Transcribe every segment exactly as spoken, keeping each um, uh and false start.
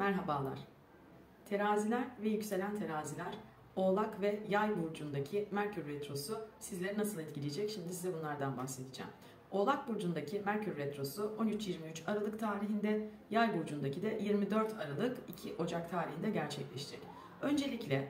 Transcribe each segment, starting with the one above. Merhabalar. Teraziler ve yükselen teraziler, Oğlak ve Yay burcundaki Merkür Retrosu sizleri nasıl etkileyecek? Şimdi size bunlardan bahsedeceğim. Oğlak burcundaki Merkür Retrosu on üç yirmi üç Aralık tarihinde, Yay burcundaki de yirmi dört Aralık iki Ocak tarihinde gerçekleşecek. Öncelikle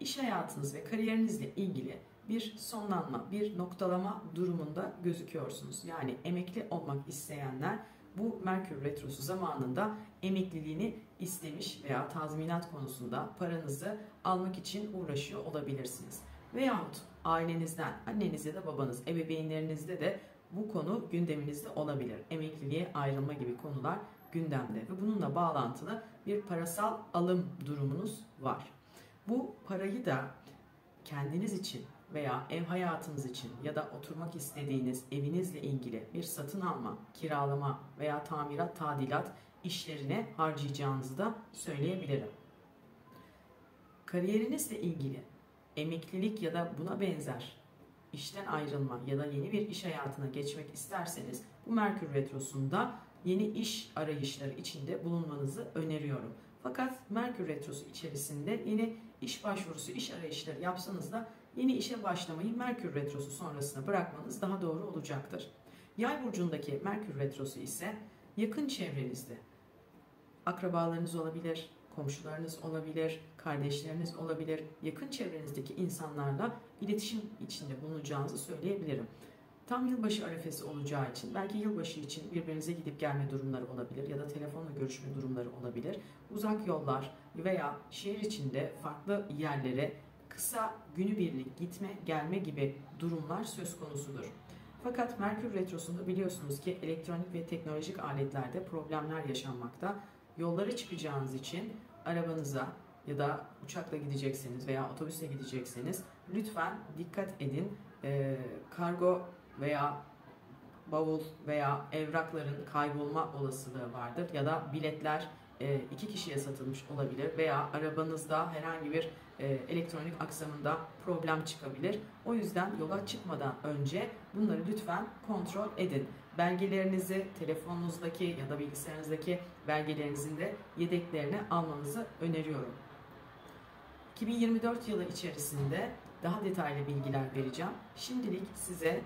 iş hayatınız ve kariyerinizle ilgili bir sonlanma, bir noktalama durumunda gözüküyorsunuz. Yani emekli olmak isteyenler bu Merkür Retrosu zamanında emekliliğini istemiş veya tazminat konusunda paranızı almak için uğraşıyor olabilirsiniz. Veyahut ailenizden, anneniz ya da babanız, ebeveynlerinizde de bu konu gündeminizde olabilir. Emekliliğe ayrılma gibi konular gündemde ve bununla bağlantılı bir parasal alım durumunuz var. Bu parayı da kendiniz için veya ev hayatınız için ya da oturmak istediğiniz evinizle ilgili bir satın alma, kiralama veya tamirat, tadilat işlerine harcayacağınızı da söyleyebilirim. Kariyerinizle ilgili emeklilik ya da buna benzer işten ayrılma ya da yeni bir iş hayatına geçmek isterseniz bu Merkür Retrosu'nda yeni iş arayışları içinde bulunmanızı öneriyorum. Fakat Merkür Retrosu içerisinde yeni iş başvurusu, iş arayışları yapsanız da yeni işe başlamayı Merkür Retrosu sonrasına bırakmanız daha doğru olacaktır. Yay burcundaki Merkür Retrosu ise yakın çevrenizde akrabalarınız olabilir, komşularınız olabilir, kardeşleriniz olabilir, yakın çevrenizdeki insanlarla iletişim içinde bulunacağınızı söyleyebilirim. Tam yılbaşı arefesi olacağı için, belki yılbaşı için birbirinize gidip gelme durumları olabilir ya da telefonla görüşme durumları olabilir. Uzak yollar veya şehir içinde farklı yerlere kısa günübirlik gitme gelme gibi durumlar söz konusudur. Fakat Merkür Retrosu'nda biliyorsunuz ki elektronik ve teknolojik aletlerde problemler yaşanmakta. Yollara çıkacağınız için arabanıza ya da uçakla gidecekseniz veya otobüsle gidecekseniz lütfen dikkat edin. Ee, kargo veya bavul veya evrakların kaybolma olasılığı vardır ya da biletler e, iki kişiye satılmış olabilir veya arabanızda herhangi bir e, elektronik aksamında problem çıkabilir. O yüzden yola çıkmadan önce bunları lütfen kontrol edin. Belgelerinizi, telefonunuzdaki ya da bilgisayarınızdaki belgelerinizin de yedeklerini almanızı öneriyorum. iki bin yirmi dört yılı içerisinde daha detaylı bilgiler vereceğim. Şimdilik size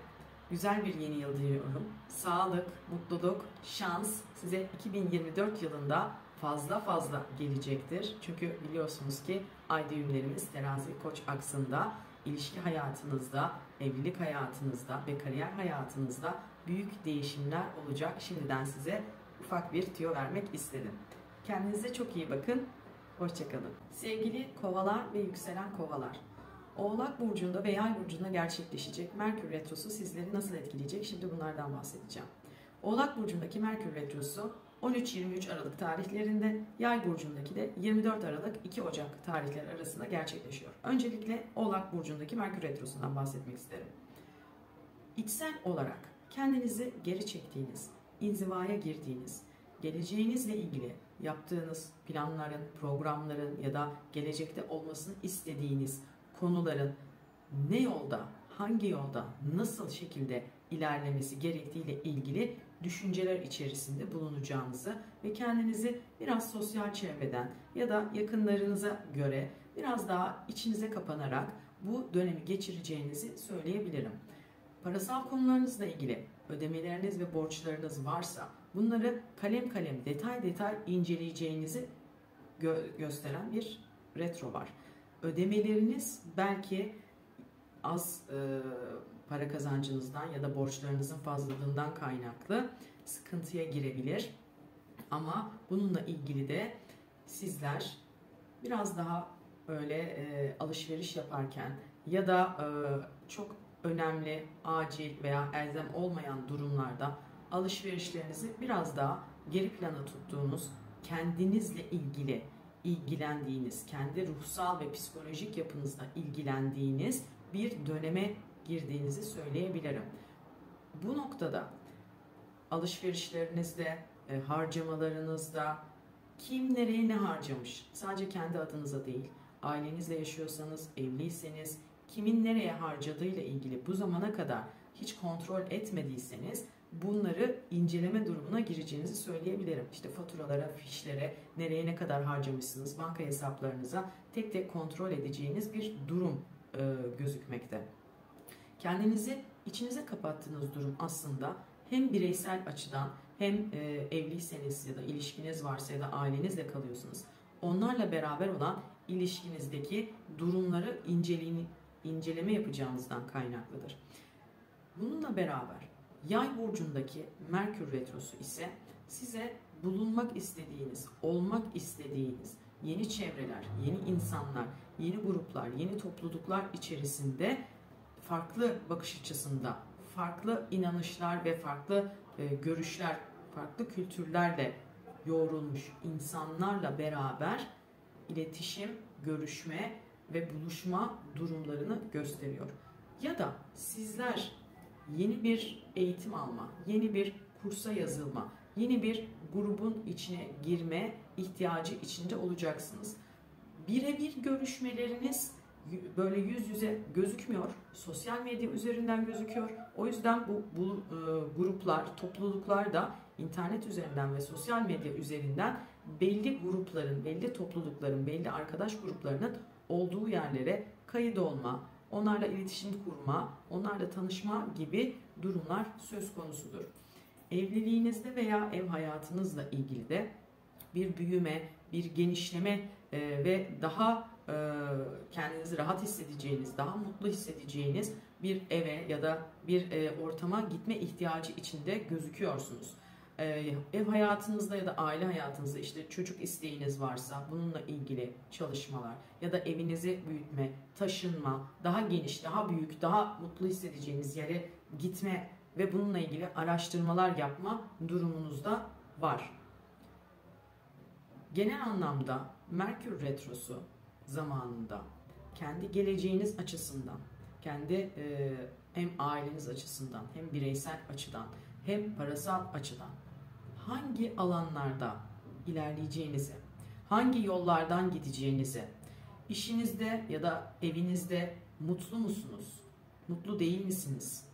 güzel bir yeni yıl diliyorum. Sağlık, mutluluk, şans size iki bin yirmi dört yılında fazla fazla gelecektir. Çünkü biliyorsunuz ki ay düğümlerimiz terazi koç aksında, ilişki hayatınızda, evlilik hayatınızda ve kariyer hayatınızda büyük değişimler olacak. Şimdiden size ufak bir tüyo vermek istedim. Kendinize çok iyi bakın. Hoşçakalın. Sevgili kovalar ve yükselen kovalar. Oğlak burcunda ve Yay burcunda gerçekleşecek Merkür Retrosu sizleri nasıl etkileyecek? Şimdi bunlardan bahsedeceğim. Oğlak burcundaki Merkür Retrosu on üç yirmi üç Aralık tarihlerinde, Yay burcundaki de yirmi dört Aralık iki Ocak tarihleri arasında gerçekleşiyor. Öncelikle Oğlak burcundaki Merkür Retrosu'ndan bahsetmek isterim. İçsel olarak kendinizi geri çektiğiniz, inzivaya girdiğiniz, geleceğinizle ilgili yaptığınız planların, programların ya da gelecekte olmasını istediğiniz konuların ne yolda, hangi yolda, nasıl şekilde ilerlemesi gerektiğiyle ilgili düşünceler içerisinde bulunacağınızı ve kendinizi biraz sosyal çevreden ya da yakınlarınıza göre biraz daha içinize kapanarak bu dönemi geçireceğinizi söyleyebilirim. Parasal konularınızla ilgili ödemeleriniz ve borçlarınız varsa bunları kalem kalem, detay detay inceleyeceğinizi gö- gösteren bir retro var. Ödemeleriniz belki az e, para kazancınızdan ya da borçlarınızın fazlalığından kaynaklı sıkıntıya girebilir. Ama bununla ilgili de sizler biraz daha öyle e, alışveriş yaparken ya da e, çok önemli, acil veya elzem olmayan durumlarda alışverişlerinizi biraz daha geri plana tuttuğunuz, kendinizle ilgili ilgilendiğiniz, kendi ruhsal ve psikolojik yapınızla ilgilendiğiniz bir döneme girdiğinizi söyleyebilirim. Bu noktada alışverişlerinizde, harcamalarınızda kim nereye ne harcamış, sadece kendi adınıza değil, ailenizle yaşıyorsanız, evliyseniz, kimin nereye harcadığıyla ilgili bu zamana kadar hiç kontrol etmediyseniz bunları inceleme durumuna gireceğinizi söyleyebilirim. İşte faturalara, fişlere, nereye ne kadar harcamışsınız, banka hesaplarınıza tek tek kontrol edeceğiniz bir durum e, gözükmekte. Kendinizi içinize kapattığınız durum aslında hem bireysel açıdan hem e, evliyseniz ya da ilişkiniz varsa ya da ailenizle kalıyorsunuz. Onlarla beraber olan ilişkinizdeki durumları inceleyin, inceleme yapacağınızdan kaynaklıdır. Bununla beraber Yay burcundaki Merkür Retrosu ise size bulunmak istediğiniz, olmak istediğiniz yeni çevreler, yeni insanlar, yeni gruplar, yeni topluluklar içerisinde farklı bakış açısında, farklı inanışlar ve farklı e, görüşler, farklı kültürlerle yoğrulmuş insanlarla beraber iletişim, görüşme ve buluşma durumlarını gösteriyor. Ya da sizler yeni bir eğitim alma, yeni bir kursa yazılma, yeni bir grubun içine girme ihtiyacı içinde olacaksınız. Birebir görüşmeleriniz böyle yüz yüze gözükmüyor, sosyal medya üzerinden gözüküyor. O yüzden bu, bu e, gruplar, topluluklar da internet üzerinden ve sosyal medya üzerinden belli grupların, belli toplulukların, belli arkadaş gruplarının olduğu yerlere kayıt olma, onlarla iletişim kurma, onlarla tanışma gibi durumlar söz konusudur. Evliliğinizde veya ev hayatınızla ilgili de bir büyüme, bir genişleme ve daha kendinizi rahat hissedeceğiniz, daha mutlu hissedeceğiniz bir eve ya da bir ortama gitme ihtiyacı içinde gözüküyorsunuz. Ev hayatınızda ya da aile hayatınızda işte çocuk isteğiniz varsa bununla ilgili çalışmalar ya da evinizi büyütme, taşınma, daha geniş, daha büyük, daha mutlu hissedeceğiniz yere gitme ve bununla ilgili araştırmalar yapma durumunuzda var. Genel anlamda Merkür Retrosu zamanında kendi geleceğiniz açısından, kendi e, hem aileniz açısından, hem bireysel açıdan, hem parasal açıdan hangi alanlarda ilerleyeceğinizi, hangi yollardan gideceğinizi, işinizde ya da evinizde mutlu musunuz, mutlu değil misiniz,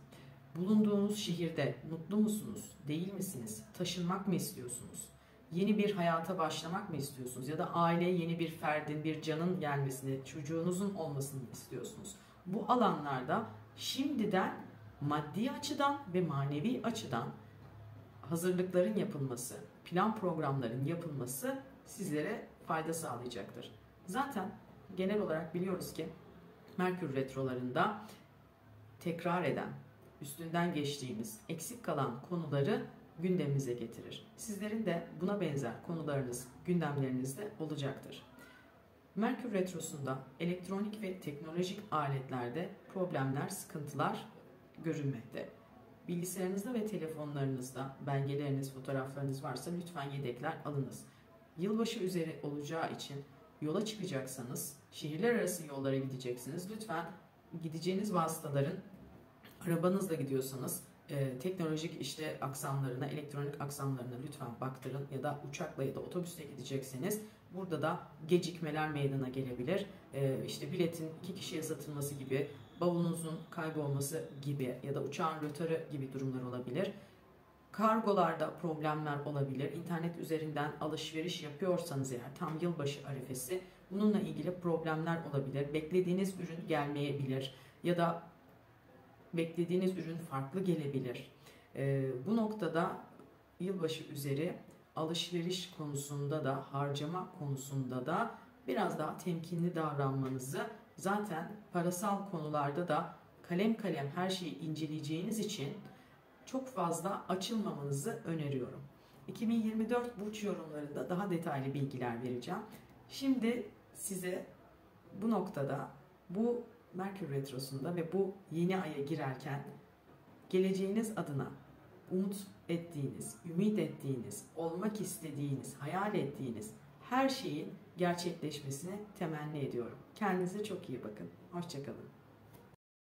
bulunduğunuz şehirde mutlu musunuz, değil misiniz, taşınmak mı istiyorsunuz, yeni bir hayata başlamak mı istiyorsunuz ya da aileye yeni bir ferdin, bir canın gelmesini, çocuğunuzun olmasını istiyorsunuz. Bu alanlarda şimdiden maddi açıdan ve manevi açıdan hazırlıkların yapılması, plan programların yapılması sizlere fayda sağlayacaktır. Zaten genel olarak biliyoruz ki Merkür retrolarında tekrar eden, üstünden geçtiğimiz, eksik kalan konuları gündemimize getirir. Sizlerin de buna benzer konularınız gündemlerinizde olacaktır. Merkür retrosunda elektronik ve teknolojik aletlerde problemler, sıkıntılar görünmekte. Bilgisayarınızda ve telefonlarınızda belgeleriniz, fotoğraflarınız varsa lütfen yedekler alınız. Yılbaşı üzeri olacağı için yola çıkacaksanız, şehirler arası yollara gideceksiniz. Lütfen gideceğiniz vasıtaların, arabanızla gidiyorsanız e, teknolojik işte aksamlarına, elektronik aksamlarına lütfen baktırın ya da uçakla ya da otobüsle gidecekseniz burada da gecikmeler meydana gelebilir. E, işte biletin iki kişiye satılması gibi, bavulunuzun kaybolması gibi ya da uçağın rötarı gibi durumlar olabilir. Kargolarda problemler olabilir. İnternet üzerinden alışveriş yapıyorsanız eğer tam yılbaşı arifesi bununla ilgili problemler olabilir. Beklediğiniz ürün gelmeyebilir ya da beklediğiniz ürün farklı gelebilir. Ee, bu noktada yılbaşı üzeri alışveriş konusunda da harcama konusunda da biraz daha temkinli davranmanızı, zaten parasal konularda da kalem kalem her şeyi inceleyeceğiniz için çok fazla açılmamanızı öneriyorum. iki bin yirmi dört burç yorumlarında daha detaylı bilgiler vereceğim. Şimdi size bu noktada, bu Merkür Retrosu'nda ve bu yeni aya girerken geleceğiniz adına umut ettiğiniz, ümit ettiğiniz, olmak istediğiniz, hayal ettiğiniz her şeyin gerçekleşmesini temenni ediyorum. Kendinize çok iyi bakın. Hoşça kalın.